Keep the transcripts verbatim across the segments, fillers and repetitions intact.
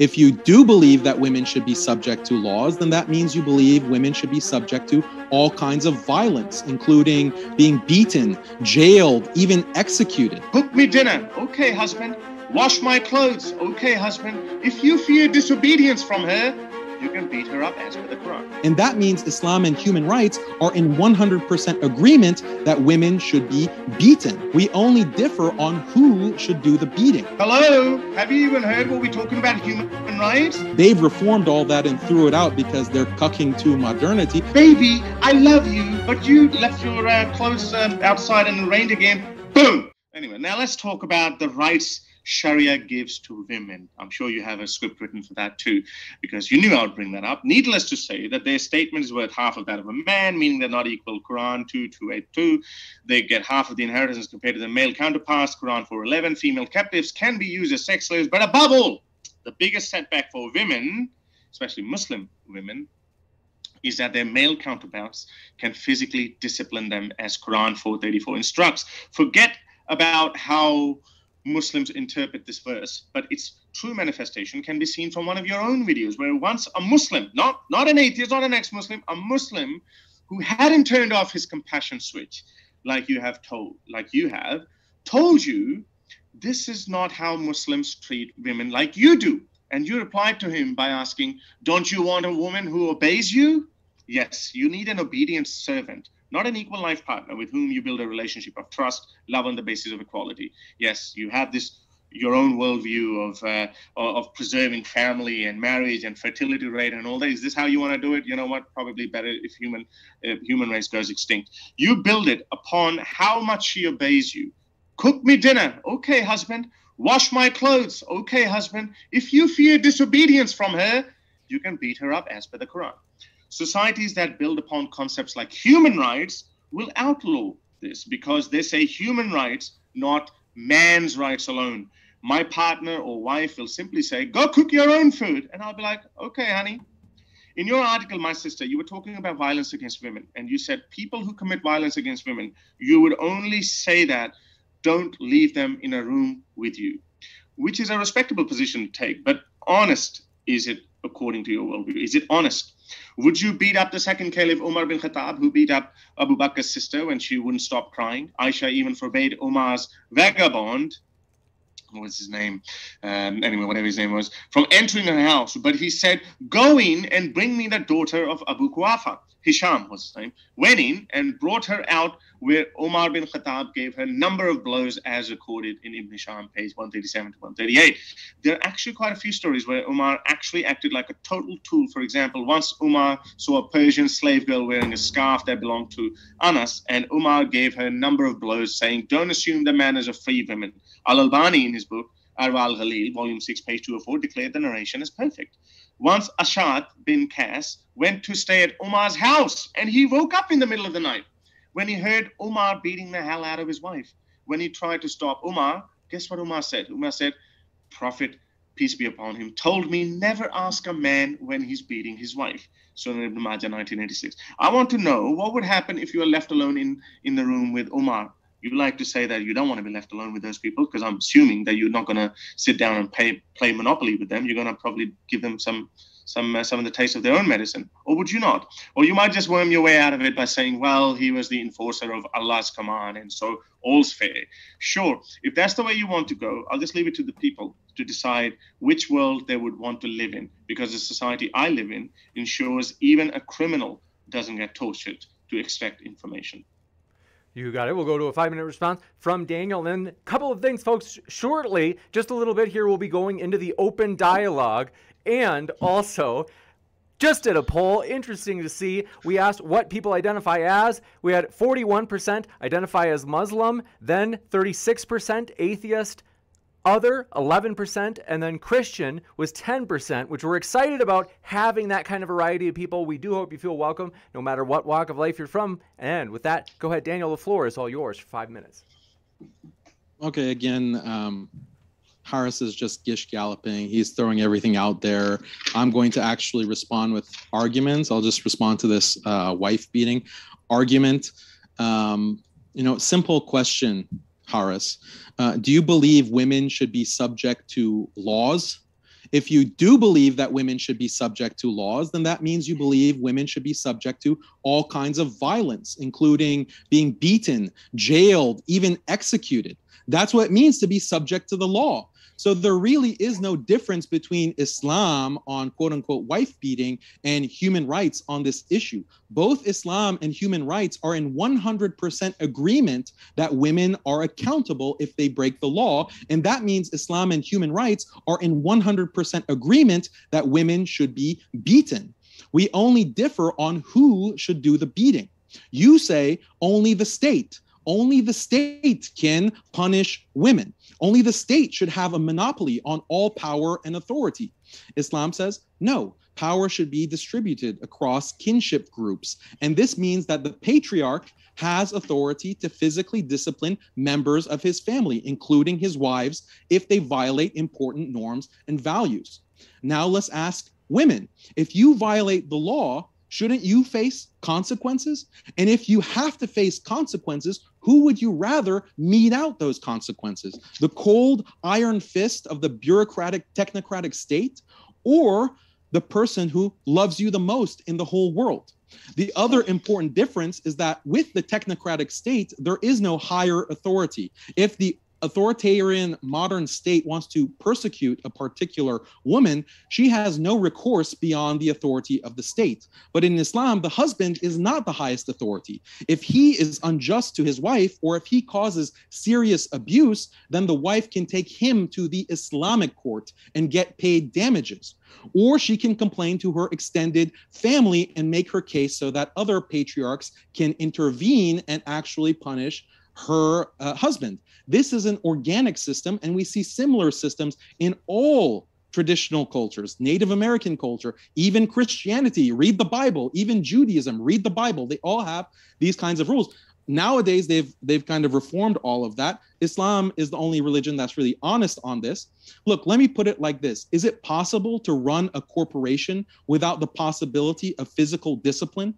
If you do believe that women should be subject to laws, then that means you believe women should be subject to all kinds of violence, including being beaten, jailed, even executed. Cook me dinner. Okay, husband. Wash my clothes. Okay, husband. If you fear disobedience from her, you can beat her up as per the Quran. And that means Islam and human rights are in one hundred percent agreement that women should be beaten. We only differ on who should do the beating. Hello, have you even heard what we're talking about, human rights? They've reformed all that and threw it out because they're cucking to modernity. Baby, I love you, but you left your uh, clothes um, outside and it rained again. Boom! Anyway, now let's talk about the rights Sharia gives to women. I'm sure you have a script written for that too, because you knew I would bring that up. Needless to say that their statement is worth half of that of a man, meaning they're not equal. Quran two two eight two. They get half of the inheritance compared to their male counterparts. Quran four eleven. Female captives can be used as sex slaves. But above all, the biggest setback for women, especially Muslim women, is that their male counterparts can physically discipline them, as Quran four thirty-four instructs. Forget about how Muslims interpret this verse, but its true manifestation can be seen from one of your own videos, where once a Muslim, not, not an atheist, not an ex-Muslim, a Muslim who hadn't turned off his compassion switch, like you have told, like you have, told you, this is not how Muslims treat women like you do. And you replied to him by asking, don't you want a woman who obeys you? Yes, you need an obedient servant, not an equal life partner with whom you build a relationship of trust, love on the basis of equality. Yes, you have this, your own worldview of uh, of preserving family and marriage and fertility rate and all that. Is this how you want to do it? You know what? Probably better if human uh, human race goes extinct. You build it upon how much she obeys you. Cook me dinner. Okay, husband. Wash my clothes. Okay, husband. If you fear disobedience from her, you can beat her up as per the Quran. Societies that build upon concepts like human rights will outlaw this because they say human rights, not man's rights alone. My partner or wife will simply say, go cook your own food. And I'll be like, okay, honey. In your article, my sister, you were talking about violence against women. And you said people who commit violence against women, you would only say that, don't leave them in a room with you, which is a respectable position to take. But honest is it according to your worldview? Is it honest? Would you beat up the second caliph, Umar bin Khattab, who beat up Abu Bakr's sister when she wouldn't stop crying? Aisha even forbade Umar's vagabond, what was his name? Um, anyway, whatever his name was, from entering her house. But he said, go in and bring me the daughter of Abu Kuwafa. Hisham was his name, went in and brought her out where Umar bin Khattab gave her a number of blows as recorded in Ibn Hisham, page one thirty-seven to one thirty-eight. There are actually quite a few stories where Umar actually acted like a total tool. For example, once Umar saw a Persian slave girl wearing a scarf that belonged to Anas, and Umar gave her a number of blows saying, don't assume the manners of free women. Al-Albani in his book, Irwa al-Ghalil, volume six, page two oh four, declared the narration as perfect. Once Ash'ath bin Qais went to stay at Umar's house, and he woke up in the middle of the night when he heard Umar beating the hell out of his wife. When he tried to stop Umar, guess what Umar said? Umar said, Prophet, peace be upon him, told me never ask a man when he's beating his wife. Sunan Ibn Majah, nineteen eighty-six. I want to know what would happen if you were left alone in, in the room with Umar. You like to say that you don't want to be left alone with those people because I'm assuming that you're not going to sit down and pay, play Monopoly with them. You're going to probably give them some some, uh, some of the taste of their own medicine. Or would you not? Or you might just worm your way out of it by saying, well, he was the enforcer of Allah's command and so all's fair. Sure, if that's the way you want to go, I'll just leave it to the people to decide which world they would want to live in, because the society I live in ensures even a criminal doesn't get tortured to extract information. You got it. We'll go to a five-minute response from Daniel. And a couple of things, folks. Shortly, just a little bit here, we'll be going into the open dialogue. And also, just did a poll. Interesting to see. We asked what people identify as. We had forty-one percent identify as Muslim, then thirty-six percent atheist, other eleven percent, and then Christian was ten percent, which we're excited about having that kind of variety of people. We do hope you feel welcome no matter what walk of life you're from. And with that, go ahead, Daniel, the floor is all yours for five minutes. Okay, again, um, Harris is just gish galloping. He's throwing everything out there. I'm going to actually respond with arguments. I'll just respond to this uh, wife beating argument. Um, you know, simple question. Harris, uh, do you believe women should be subject to laws? If you do believe that women should be subject to laws, then that means you believe women should be subject to all kinds of violence, including being beaten, jailed, even executed. That's what it means to be subject to the law. So there really is no difference between Islam on quote unquote wife beating and human rights on this issue. Both Islam and human rights are in one hundred percent agreement that women are accountable if they break the law. And that means Islam and human rights are in one hundred percent agreement that women should be beaten. We only differ on who should do the beating. You say only the state. Only the state can punish women. Only the state should have a monopoly on all power and authority. Islam says, no, power should be distributed across kinship groups. And this means that the patriarch has authority to physically discipline members of his family, including his wives, if they violate important norms and values. Now let's ask women, if you violate the law, shouldn't you face consequences? And if you have to face consequences, who would you rather mete out those consequences? The cold iron fist of the bureaucratic, technocratic state, or the person who loves you the most in the whole world? The other important difference is that with the technocratic state, there is no higher authority. If the authoritarian modern state wants to persecute a particular woman, she has no recourse beyond the authority of the state. But in Islam, the husband is not the highest authority. If he is unjust to his wife, or if he causes serious abuse, then the wife can take him to the Islamic court and get paid damages. Or she can complain to her extended family and make her case so that other patriarchs can intervene and actually punish her uh, husband. This is an organic system, and we see similar systems in all traditional cultures, Native American culture, even Christianity, read the Bible, even Judaism, read the Bible. They all have these kinds of rules. Nowadays, they've they've kind of reformed all of that. Islam is the only religion that's really honest on this. Look, let me put it like this. Is it possible to run a corporation without the possibility of physical discipline?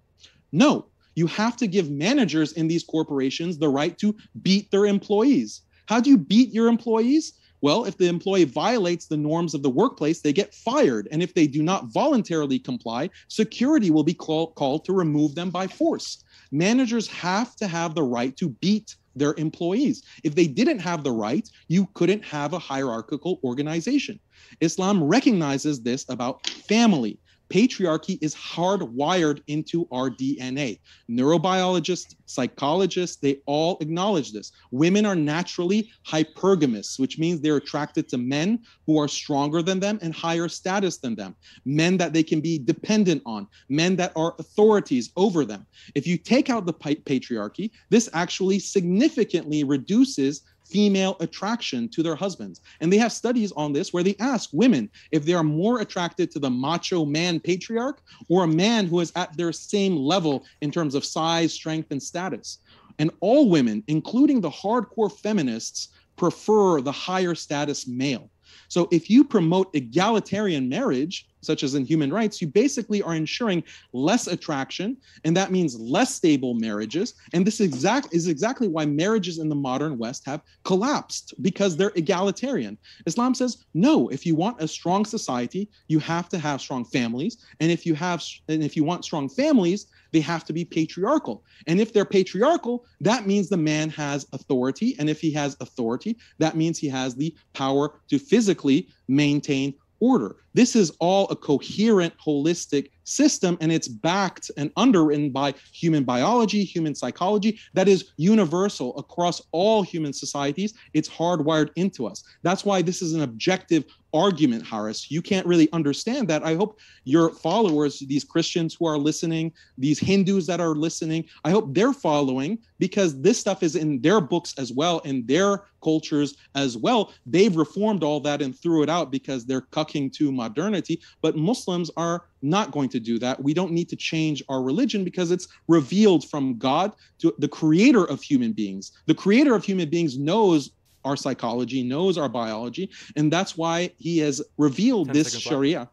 No. You have to give managers in these corporations the right to beat their employees. How do you beat your employees? Well, if the employee violates the norms of the workplace, they get fired. And if they do not voluntarily comply, security will be call- called to remove them by force. Managers have to have the right to beat their employees. If they didn't have the right, you couldn't have a hierarchical organization. Islam recognizes this about family. Patriarchy is hardwired into our D N A. Neurobiologists, psychologists, they all acknowledge this. Women are naturally hypergamous, which means they're attracted to men who are stronger than them and higher status than them, men that they can be dependent on, men that are authorities over them. If you take out the patriarchy, this actually significantly reduces female attraction to their husbands. And they have studies on this where they ask women if they are more attracted to the macho man patriarch or a man who is at their same level in terms of size, strength, and status. And all women, including the hardcore feminists, prefer the higher status male. So if you promote egalitarian marriage, such as in human rights, you basically are ensuring less attraction, and that means less stable marriages. And this exact is exactly why marriages in the modern West have collapsed, because they're egalitarian. Islam says, no, if you want a strong society, you have to have strong families. And if you have, and if you want strong families, they have to be patriarchal. And if they're patriarchal, that means the man has authority. And if he has authority, that means he has the power to physically maintain order. This is all a coherent, holistic system, and it's backed and underwritten by human biology, human psychology, that is universal across all human societies. It's hardwired into us. That's why this is an objective argument, Haris. You can't really understand that. I hope your followers, these Christians who are listening, these Hindus that are listening, I hope they're following, because this stuff is in their books as well, in their cultures as well. They've reformed all that and threw it out because they're cucking to modernity. But Muslims are not going to do that. We don't need to change our religion because it's revealed from God, to the creator of human beings. The creator of human beings knows our psychology, knows our biology, and that's why he has revealed this Sharia,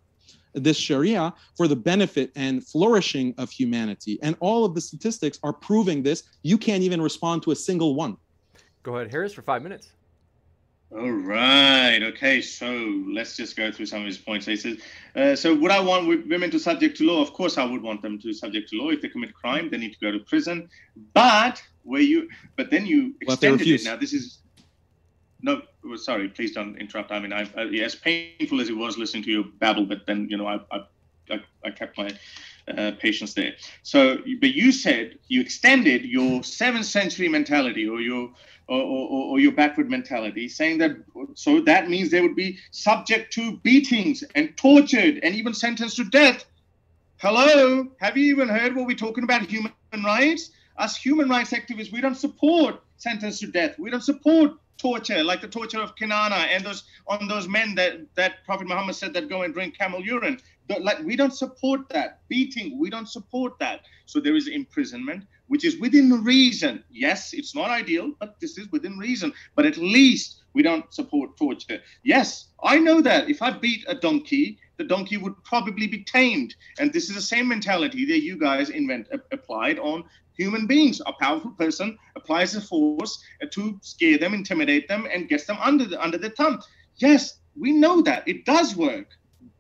this Sharia for the benefit and flourishing of humanity. And all of the statistics are proving this. You can't even respond to a single one. Go ahead, Harris, for five minutes. All right. Okay. So let's just go through some of his points. He says, uh, so would I want women to subject to law? Of course, I would want them to subject to law. If they commit crime, they need to go to prison. But where you, but then you extended it. Now this is, no, sorry, please don't interrupt. I mean, I, I, as painful as it was listening to your babble, but then, you know, I, I, I, I kept my uh, patience there. So, but you said you extended your seventh century mentality or your, Or, or, or your backward mentality, saying that, so that means they would be subject to beatings and tortured and even sentenced to death. Hello, have you even heard what we're talking about? Human rights? Us human rights activists, we don't support sentence to death. We don't support torture, like the torture of Kinana and those on those men that, that Prophet Muhammad said that go and drink camel urine. Like, we don't support that. Beating, we don't support that. So there is imprisonment, which is within reason. Yes, it's not ideal, but this is within reason. But at least we don't support torture. Yes, I know that if I beat a donkey, the donkey would probably be tamed. And this is the same mentality that you guys invent, applied on human beings. A powerful person applies the force to scare them, intimidate them, and gets them under the, under their thumb. Yes, we know that. It does work.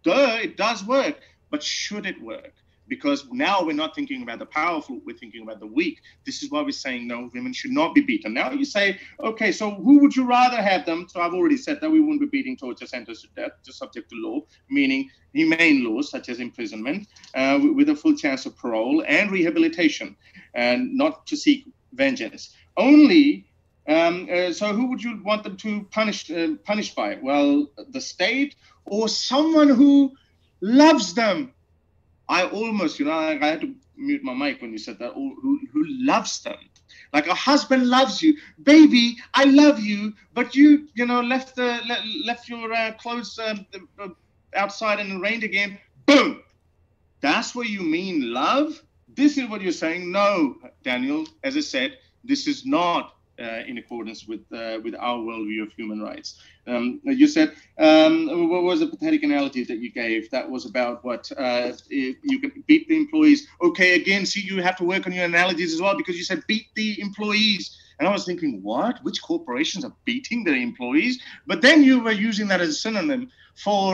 Duh, it does work, but should it work? Because now we're not thinking about the powerful, we're thinking about the weak. This is why we're saying, no, women should not be beaten. Now you say, okay, so who would you rather have them? So I've already said that we wouldn't be beating torture centers to death, just subject to law, meaning humane laws such as imprisonment, uh, with a full chance of parole and rehabilitation, and not to seek vengeance. Only, um, uh, so who would you want them to punish, uh, punished by? Well, the state, or someone who loves them. I almost, you know, I had to mute my mic when you said that, or who, who loves them. Like a husband loves you. Baby, I love you, but you, you know, left the left your uh, clothes uh, outside and it rained again. Boom. That's what you mean, love? This is what you're saying. No, Daniel, as I said, this is not Uh, in accordance with uh, with our worldview of human rights. Um, you said, um, what was the pathetic analogy that you gave? That was about what, uh, you can beat the employees. Okay, again, see, you have to work on your analogies as well, because you said beat the employees. And I was thinking, what? Which corporations are beating their employees? But then you were using that as a synonym for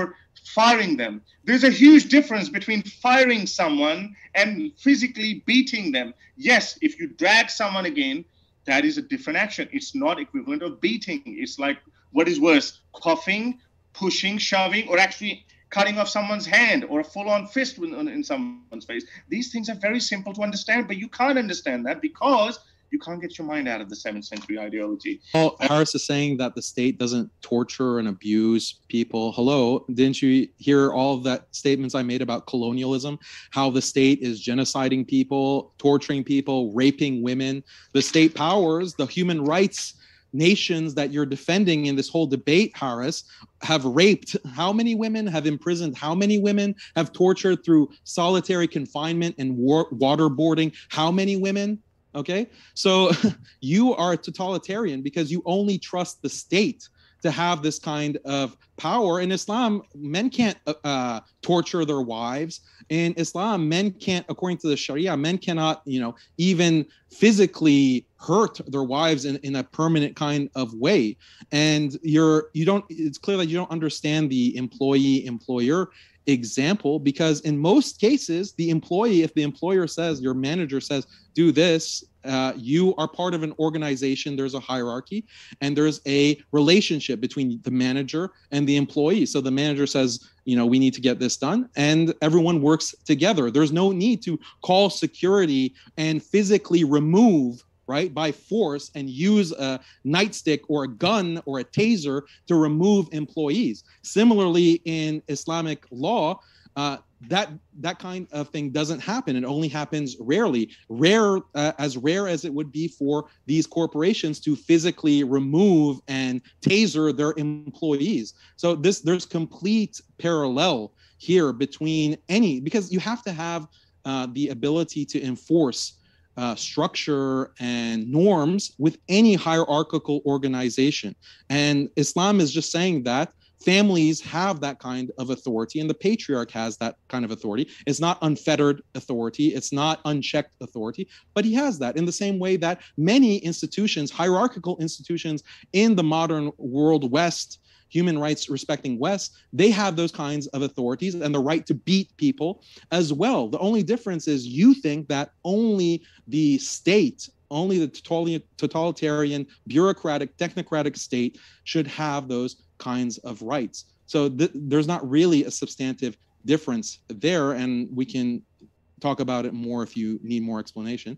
firing them. There's a huge difference between firing someone and physically beating them. Yes, if you drag someone again, that is a different action. It's not equivalent of beating. It's like, what is worse, coughing, pushing, shoving, or actually cutting off someone's hand or a full-on fist in someone's face. These things are very simple to understand, but you can't understand that because you can't get your mind out of the seventh century ideology. Well, Harris is saying that the state doesn't torture and abuse people. Hello, didn't you hear all of that statements I made about colonialism? How the state is genociding people, torturing people, raping women. The state powers, the human rights nations that you're defending in this whole debate, Harris, have raped how many women, have imprisoned how many women, have tortured through solitary confinement and war waterboarding how many women? Okay, so you are a totalitarian because you only trust the state to have this kind of power. In Islam, men can't uh, uh, torture their wives. In Islam, men can't, according to the Sharia, men cannot, you know, even physically hurt their wives in, in a permanent kind of way. And you're, you don't, it's clear that you don't understand the employee-employer example, because in most cases, the employee, if the employer says, your manager says, do this, uh, you are part of an organization, there's a hierarchy, and there's a relationship between the manager and the employee. So the manager says, you know, we need to get this done, and everyone works together. There's no need to call security and physically remove, right, by force and use a nightstick or a gun or a taser to remove employees. Similarly, in Islamic law, uh, that that kind of thing doesn't happen. It only happens rarely, rare uh, as rare as it would be for these corporations to physically remove and taser their employees. So this there's complete parallel here between any, because you have to have uh, the ability to enforce Uh, structure and norms with any hierarchical organization. And Islam is just saying that families have that kind of authority, and the patriarch has that kind of authority. It's not unfettered authority, it's not unchecked authority, but he has that, in the same way that many institutions, hierarchical institutions in the modern world West, human rights respecting West, they have those kinds of authorities and the right to beat people as well. The only difference is you think that only the state, only the totalitarian, bureaucratic, technocratic state should have those kinds of rights. So th- there's not really a substantive difference there, and we can talk about it more if you need more explanation.